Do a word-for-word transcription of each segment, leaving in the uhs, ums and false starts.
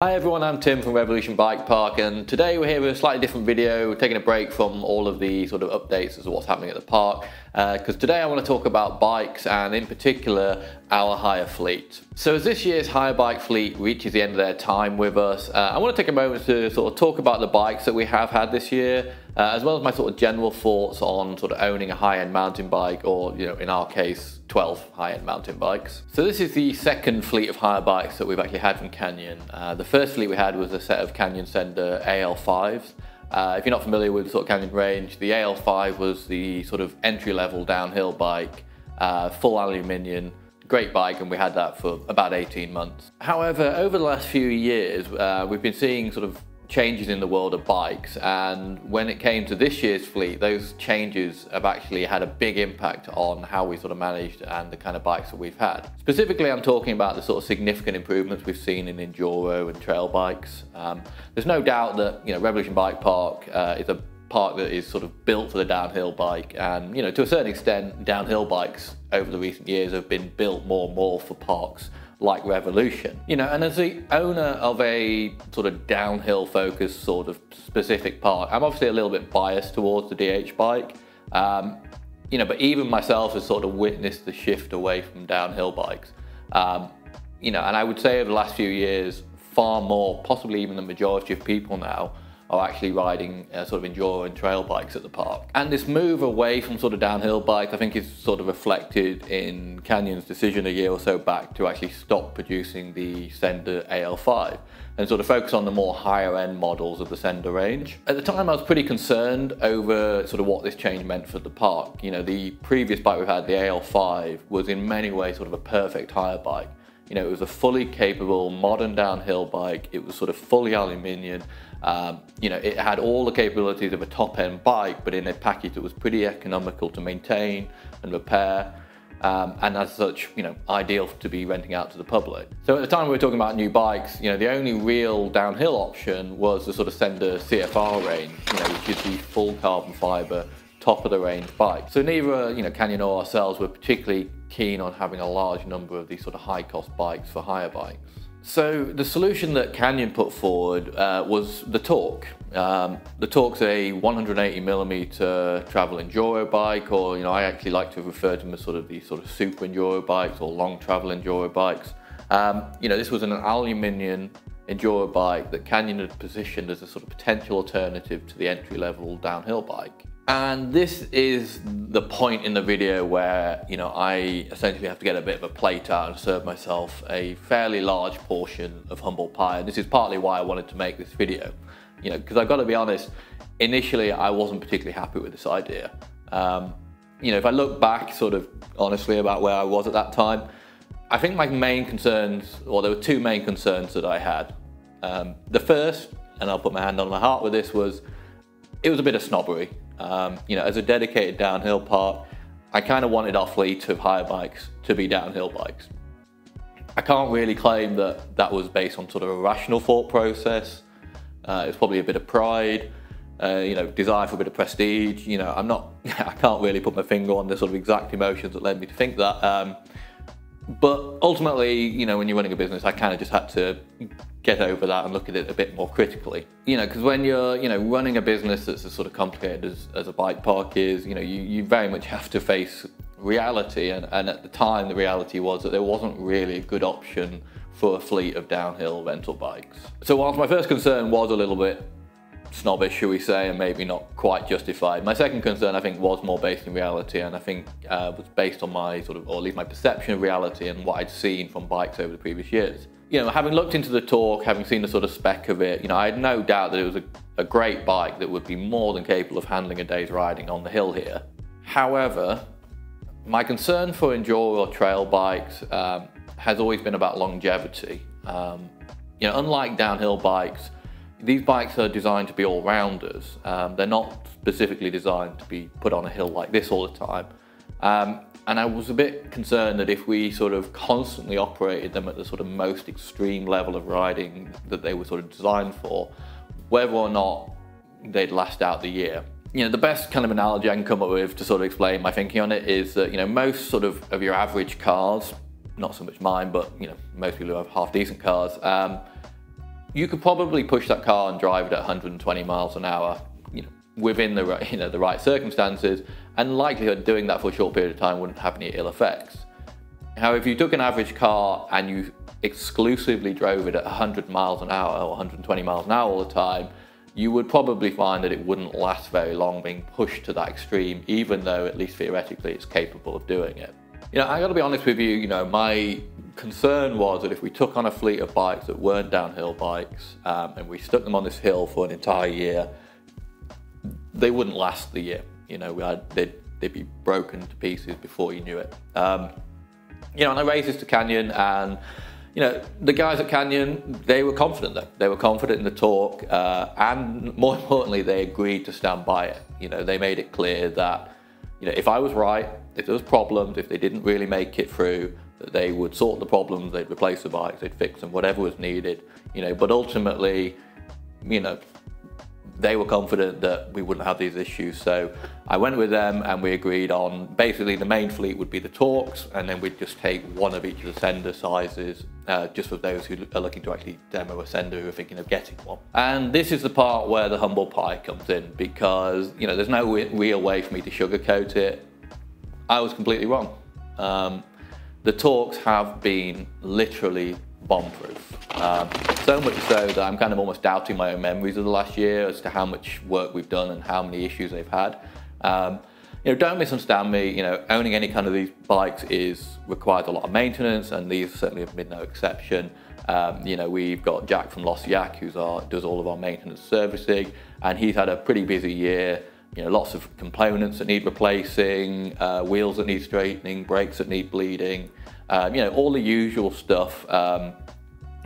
Hi everyone, I'm Tim from Revolution Bike Park, and today we're here with a slightly different video. We're taking a break from all of the sort of updates as to what's happening at the park, because uh, today I want to talk about bikes, and in particular our hire fleet. So as this year's hire bike fleet reaches the end of their time with us, uh, I want to take a moment to sort of talk about the bikes that we have had this year, uh, as well as my sort of general thoughts on sort of owning a high-end mountain bike, or, you know, in our case, twelve high-end mountain bikes. So this is the second fleet of hire bikes that we've actually had from Canyon. Uh, the first fleet we had was a set of Canyon Sender A L fives. Uh, if you're not familiar with the sort of Canyon range, the A L five was the sort of entry-level downhill bike, uh, full aluminium, great bike, and we had that for about eighteen months. However, over the last few years, uh, we've been seeing sort of changes in the world of bikes, and when it came to this year's fleet, those changes have actually had a big impact on how we sort of managed and the kind of bikes that we've had. Specifically, I'm talking about the sort of significant improvements we've seen in enduro and trail bikes. Um, there's no doubt that, you know, Revolution Bike Park uh, is a park that is sort of built for the downhill bike, and, you know, to a certain extent, downhill bikes over the recent years have been built more and more for parks like Revolution. You know, and as the owner of a sort of downhill focused sort of specific park, I'm obviously a little bit biased towards the D H bike. Um, you know, but even myself has sort of witnessed the shift away from downhill bikes. Um, you know, and I would say over the last few years, far more, possibly even the majority of people now, are actually riding uh, sort of enduro and trail bikes at the park. And this move away from sort of downhill bikes, I think, is sort of reflected in Canyon's decision a year or so back to actually stop producing the Sender A L five and sort of focus on the more higher end models of the Sender range. At the time, I was pretty concerned over sort of what this change meant for the park. You know, the previous bike we've had, the A L five, was in many ways sort of a perfect hire bike. You know, it was a fully capable modern downhill bike. It was sort of fully aluminium. Um, you know, it had all the capabilities of a top-end bike, but in a package that was pretty economical to maintain and repair, um, and as such, you know, ideal to be renting out to the public. So at the time we were talking about new bikes, you know, the only real downhill option was the sort of Sender C F R range, you know, which is the full carbon fiber, top of the range bike. So neither, you know, Canyon or ourselves were particularly keen on having a large number of these sort of high-cost bikes for hire bikes. So the solution that Canyon put forward uh, was the Torque. Um, the Torque's a one hundred eighty millimeter travel enduro bike, or, you know, I actually like to refer to them as sort of the sort of super enduro bikes or long travel enduro bikes. Um, you know, this was an aluminium enduro bike that Canyon had positioned as a sort of potential alternative to the entry-level downhill bike. And this is the point in the video where, you know, I essentially have to get a bit of a plate out and serve myself a fairly large portion of humble pie. And this is partly why I wanted to make this video, you know, because I've got to be honest, initially I wasn't particularly happy with this idea. Um, you know, if I look back sort of honestly about where I was at that time, I think my main concerns, or there were two main concerns that I had. Um, the first, and I'll put my hand on my heart with this, was it was a bit of snobbery. Um, you know, as a dedicated downhill park, I kind of wanted our fleet of hire bikes to be downhill bikes. I can't really claim that that was based on sort of a rational thought process. Uh, it's probably a bit of pride, uh, you know, desire for a bit of prestige. You know, I'm not, I can't really put my finger on the sort of exact emotions that led me to think that. Um, but ultimately, you know, when you're running a business, I kind of just had to get over that and look at it a bit more critically. You know, because when you're, you know, running a business that's as sort of complicated as, as a bike park is, you know, you, you very much have to face reality. And, and at the time, the reality was that there wasn't really a good option for a fleet of downhill rental bikes. So whilst my first concern was a little bit snobbish, should we say, and maybe not quite justified, my second concern, I think, was more based in reality, and I think uh, was based on my sort of, or at least my perception of reality and what I'd seen from bikes over the previous years. You know, having looked into the Torque, having seen the sort of spec of it, you know, I had no doubt that it was a, a great bike that would be more than capable of handling a day's riding on the hill here. However, my concern for enduro or trail bikes um, has always been about longevity. Um, you know, unlike downhill bikes, these bikes are designed to be all-rounders. Um, they're not specifically designed to be put on a hill like this all the time. Um, and I was a bit concerned that if we sort of constantly operated them at the sort of most extreme level of riding that they were sort of designed for, whether or not they'd last out the year. You know, the best kind of analogy I can come up with to sort of explain my thinking on it is that, you know, most sort of of your average cars, not so much mine, but, you know, most people who have half decent cars, um, you could probably push that car and drive it at one hundred twenty miles an hour, you know, within the, you know, the right circumstances, and likelihood doing that for a short period of time wouldn't have any ill effects. However, if you took an average car and you exclusively drove it at one hundred miles an hour or one hundred twenty miles an hour all the time, you would probably find that it wouldn't last very long being pushed to that extreme, even though at least theoretically it's capable of doing it. You know, I gotta be honest with you, you know, my concern was that if we took on a fleet of bikes that weren't downhill bikes um, and we stuck them on this hill for an entire year, they wouldn't last the year. You know, we had, they'd, they'd be broken to pieces before you knew it. Um, you know, and I raised this to Canyon, and you know, the guys at Canyon, they were confident though. They were confident in the Torque, uh, and more importantly, they agreed to stand by it. You know, they made it clear that, you know, if I was right, if there was problems, if they didn't really make it through, that they would sort the problems, they'd replace the bikes, they'd fix them, whatever was needed, you know, but ultimately, you know, they were confident that we wouldn't have these issues. So I went with them and we agreed on basically the main fleet would be the Torques, and then we'd just take one of each of the Sender sizes, uh, just for those who are looking to actually demo a Sender who are thinking of getting one. And this is the part where the humble pie comes in, because, you know, there's no real way for me to sugarcoat it. I was completely wrong. Um, the Torques have been literally bomb-proof. Um, so much so that I'm kind of almost doubting my own memories of the last year as to how much work we've done and how many issues they've had. Um, you know, don't misunderstand me, you know, owning any kind of these bikes is requires a lot of maintenance, and these certainly have been no exception. Um, you know, we've got Jack from Lost Yak who's our, does all of our maintenance servicing, and he's had a pretty busy year. You know, lots of components that need replacing, uh, wheels that need straightening, brakes that need bleeding, um, you know, all the usual stuff, um,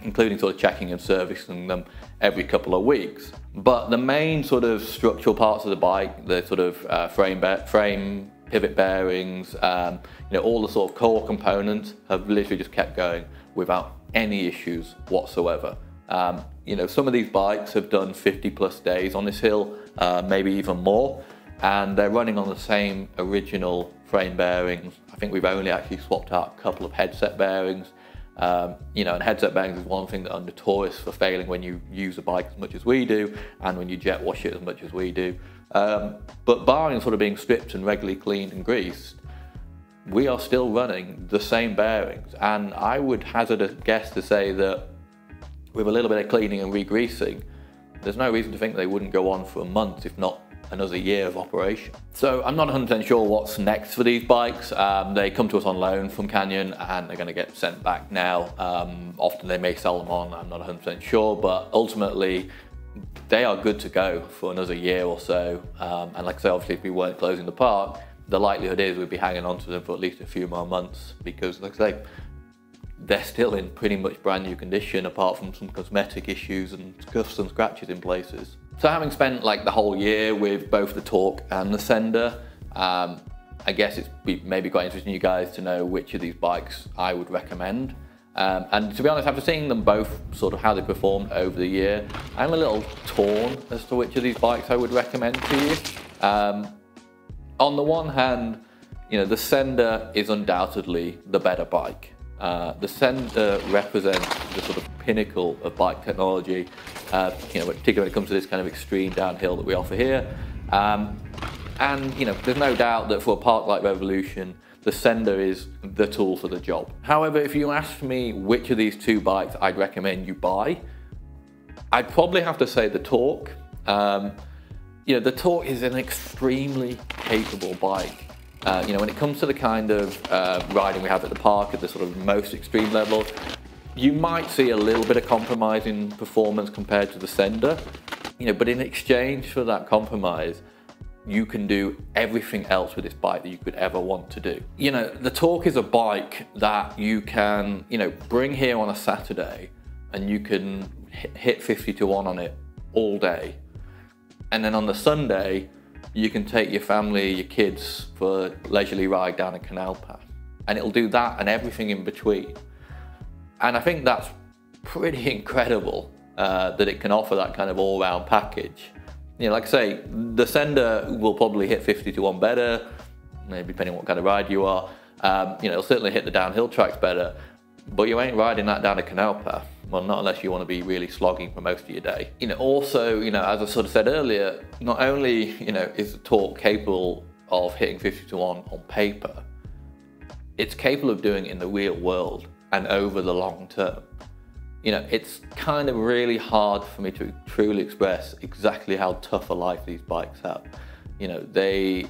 including sort of checking and servicing them every couple of weeks. But the main sort of structural parts of the bike, the sort of uh, frame, frame, pivot bearings, um, you know, all the sort of core components have literally just kept going without any issues whatsoever. Um, you know, some of these bikes have done fifty plus days on this hill, uh, maybe even more, and they're running on the same original frame bearings. I think we've only actually swapped out a couple of headset bearings. Um, you know, and headset bearings is one thing that are notorious for failing when you use a bike as much as we do, and when you jet wash it as much as we do. Um, but barring sort of being stripped and regularly cleaned and greased, we are still running the same bearings. And I would hazard a guess to say that with a little bit of cleaning and re-greasing, there's no reason to think they wouldn't go on for a month, if not another year of operation. So I'm not one hundred percent sure what's next for these bikes. Um, they come to us on loan from Canyon and they're gonna get sent back now. Um, often they may sell them on, I'm not one hundred percent sure, but ultimately they are good to go for another year or so. Um, and like I say, obviously if we weren't closing the park, the likelihood is we'd be hanging on to them for at least a few more months, because like I say, they're still in pretty much brand new condition apart from some cosmetic issues and scuffs and scratches in places. So having spent like the whole year with both the Torque and the Sender, um, I guess it's maybe quite interesting you guys to know which of these bikes I would recommend. Um, and to be honest, after seeing them both, sort of how they performed over the year, I'm a little torn as to which of these bikes I would recommend to you. Um, on the one hand, you know, the Sender is undoubtedly the better bike. Uh, the Sender represents the sort of pinnacle of bike technology, uh, you know, particularly when it comes to this kind of extreme downhill that we offer here. Um, and, you know, there's no doubt that for a park like Revolution, the Sender is the tool for the job. However, if you asked me which of these two bikes I'd recommend you buy, I'd probably have to say the Torque. Um, you know, the Torque is an extremely capable bike. Uh, you know, when it comes to the kind of uh, riding we have at the park at the sort of most extreme level, you might see a little bit of compromise in performance compared to the Sender, you know, but in exchange for that compromise, you can do everything else with this bike that you could ever want to do. You know, the Torque is a bike that you can, you know, bring here on a Saturday and you can hit fifty to one on it all day. And then on the Sunday, you can take your family, your kids for a leisurely ride down a canal path. And it'll do that and everything in between. And I think that's pretty incredible uh, that it can offer that kind of all-round package. You know, like I say, the Sender will probably hit fifty to one better, maybe depending on what kind of ride you are. Um, you know, it'll certainly hit the downhill tracks better. but you ain't riding that down a canal path. Well, not unless you want to be really slogging for most of your day. You know, also, you know, as I sort of said earlier, not only, you know, is the torque capable of hitting fifty to one on paper, it's capable of doing it in the real world and over the long term. You know, it's kind of really hard for me to truly express exactly how tough a life these bikes have. You know, they,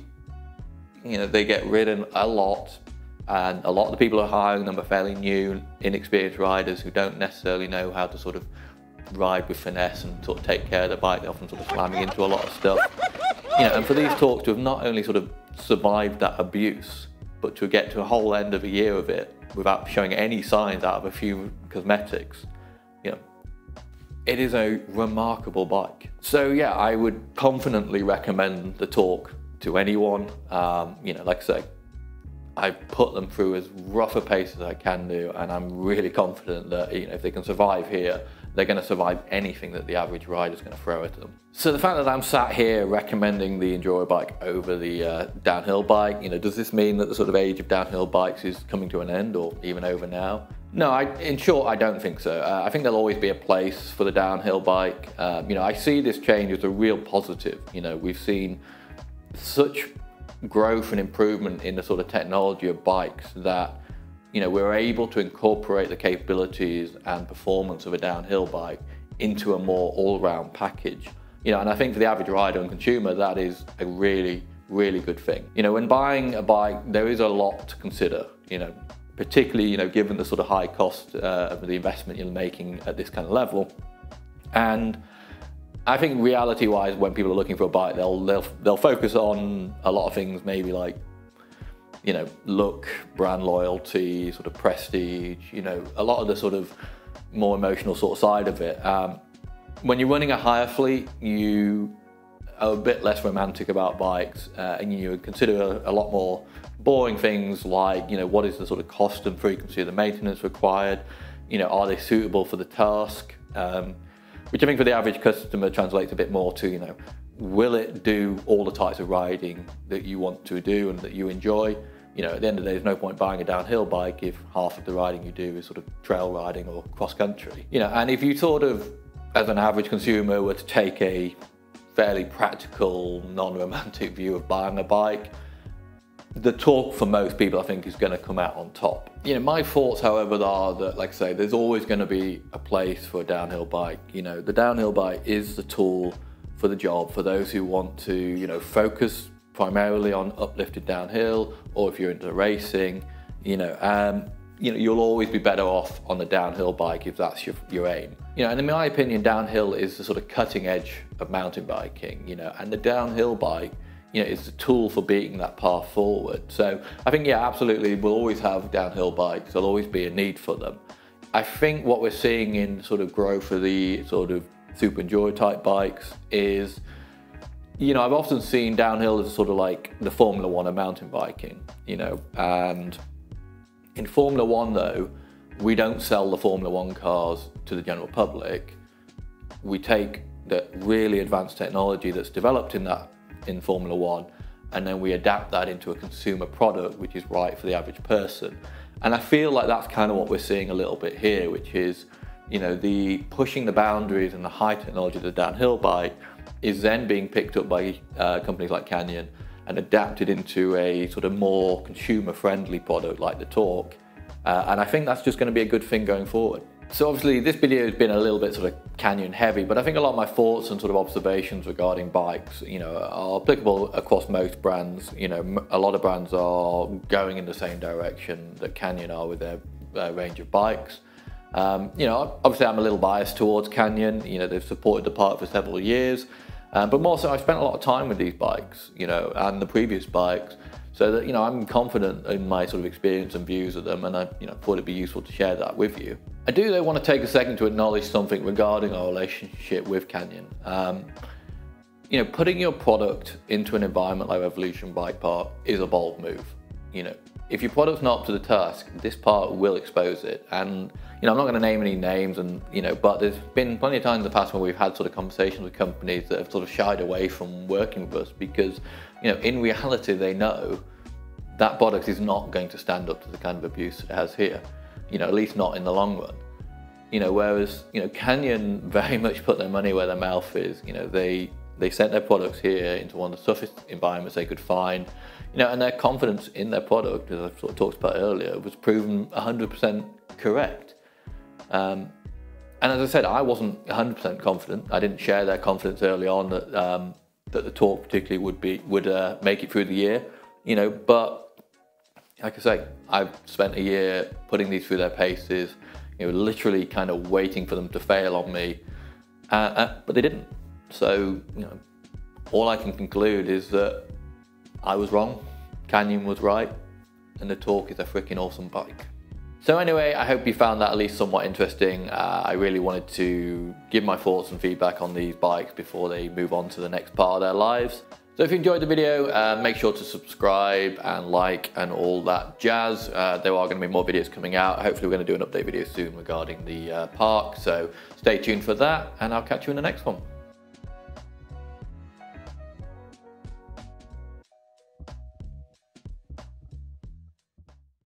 you know, they get ridden a lot, and a lot of the people who are hiring them are fairly new, inexperienced riders who don't necessarily know how to sort of ride with finesse and sort of take care of the bike. They're often sort of slamming into a lot of stuff. You know, and for these torques to have not only sort of survived that abuse, but to get to a whole end of a year of it without showing any signs out of a few cosmetics, you know, it is a remarkable bike. So yeah, I would confidently recommend the Torque to anyone. Um, you know, like I say, I've put them through as rough a pace as I can do, and I'm really confident that, you know, if they can survive here, they're going to survive anything that the average rider's going to throw at them. So the fact that I'm sat here recommending the Enduro bike over the uh, downhill bike, you know, does this mean that the sort of age of downhill bikes is coming to an end or even over now? No, I, in short, I don't think so. Uh, I think there'll always be a place for the downhill bike. Um, you know, I see this change as a real positive. You know, we've seen such growth and improvement in the sort of technology of bikes that, you know, we're able to incorporate the capabilities and performance of a downhill bike into a more all-round package. You know, and I think for the average rider and consumer, that is a really, really good thing. You know, when buying a bike, there is a lot to consider, you know, particularly, you know, given the sort of high cost uh, of the investment you're making at this kind of level. And I think reality-wise, when people are looking for a bike, they'll, they'll, they'll focus on a lot of things, maybe like, you know, look, brand loyalty, sort of prestige, you know, a lot of the sort of more emotional sort of side of it. Um, when you're running a hire fleet, you are a bit less romantic about bikes, uh, and you consider a, a lot more boring things like, you know, what is the sort of cost and frequency of the maintenance required? You know, are they suitable for the task? Um, which I think for the average customer translates a bit more to, you know, will it do all the types of riding that you want to do and that you enjoy? You know, at the end of the day, there's no point buying a downhill bike if half of the riding you do is sort of trail riding or cross country. You know, and if you sort of, as an average consumer, were to take a fairly practical, non-romantic view of buying a bike, the Torque for most people, I think, is going to come out on top. You know, my thoughts, however, are that, like I say, there's always going to be a place for a downhill bike. You know, the downhill bike is the tool for the job, for those who want to, you know, focus primarily on uplifted downhill, or if you're into racing, you know, um, you know, you'll always be better off on the downhill bike if that's your, your aim. You know, and in my opinion, downhill is the sort of cutting edge of mountain biking, you know, and the downhill bike, you know, is the tool for beating that path forward. So I think, yeah, absolutely, we'll always have downhill bikes. There'll always be a need for them. I think what we're seeing in sort of growth of the sort of super enduro type bikes is, you know, I've often seen downhill as sort of like the Formula One of mountain biking, you know, and in Formula One though, we don't sell the Formula One cars to the general public. We take the really advanced technology that's developed in that, in Formula One, and then we adapt that into a consumer product which is right for the average person. And I feel like that's kind of what we're seeing a little bit here, which is, you know, the pushing the boundaries and the high technology of the downhill bike is then being picked up by uh, companies like Canyon and adapted into a sort of more consumer-friendly product like the Torque. Uh, and I think that's just going to be a good thing going forward. So obviously this video has been a little bit sort of Canyon heavy, but I think a lot of my thoughts and sort of observations regarding bikes, you know, are applicable across most brands. You know, a lot of brands are going in the same direction that Canyon are with their uh, range of bikes. Um, you know, obviously I'm a little biased towards Canyon. You know, they've supported the park for several years, um, but more so I've spent a lot of time with these bikes, you know, and the previous bikes, so that, you know, I'm confident in my sort of experience and views of them, and I, you know, thought it'd be useful to share that with you. I do though want to take a second to acknowledge something regarding our relationship with Canyon. Um, you know, putting your product into an environment like Revolution Bike Park is a bold move. You know, if your product's not up to the task, this park will expose it. And, you know, I'm not going to name any names, and, you know, but there's been plenty of times in the past when we've had sort of conversations with companies that have sort of shied away from working with us because, you know, in reality, they know that product is not going to stand up to the kind of abuse it has here. you know, at least not in the long run. You know, whereas, you know, Canyon very much put their money where their mouth is. You know, they they sent their products here into one of the toughest environments they could find. You know, and their confidence in their product, as I've sort of talked about earlier, was proven one hundred percent correct. Um, and as I said, I wasn't one hundred percent confident. I didn't share their confidence early on that um, that the Torque particularly would be would uh, make it through the year. You know, but like I say, I've spent a year putting these through their paces. You know, literally kind of waiting for them to fail on me, uh, uh, but they didn't. So, you know, all I can conclude is that I was wrong, Canyon was right, and the Torque is a freaking awesome bike. So anyway, I hope you found that at least somewhat interesting. Uh, I really wanted to give my thoughts and feedback on these bikes before they move on to the next part of their lives. So if you enjoyed the video, uh, make sure to subscribe and like and all that jazz. Uh, there are going to be more videos coming out. Hopefully we're going to do an update video soon regarding the uh, park. So stay tuned for that, and I'll catch you in the next one.